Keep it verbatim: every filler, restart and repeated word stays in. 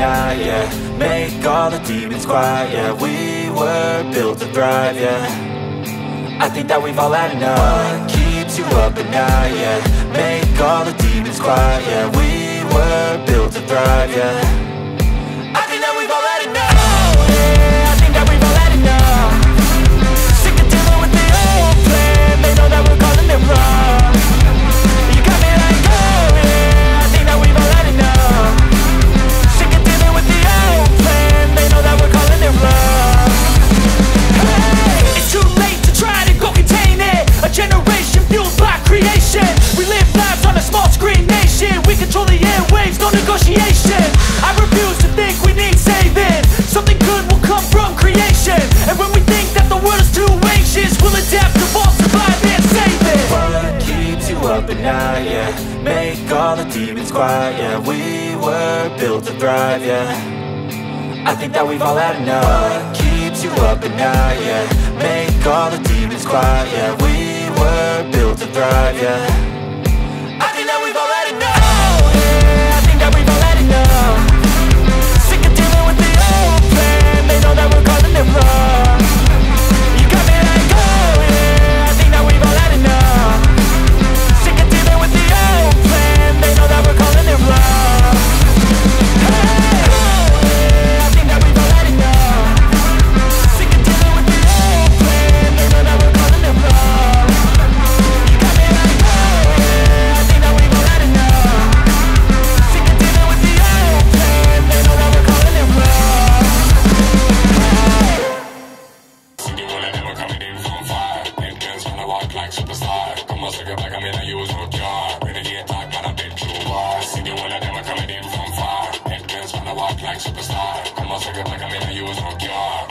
night, yeah. Make all the demons quiet, yeah. We were built to thrive, yeah. I think that we've all had enough. What keeps you up at night, yeah. Make all the demons quiet, yeah. We were built to thrive, yeah. Night, yeah. Make all the demons quiet, yeah. We were built to thrive, yeah. I think that we've all had enough. What keeps you up at night, yeah. Make all the demons quiet, yeah. We were built to thrive, yeah. Superstar, come on, take it like I mean, I use no cure.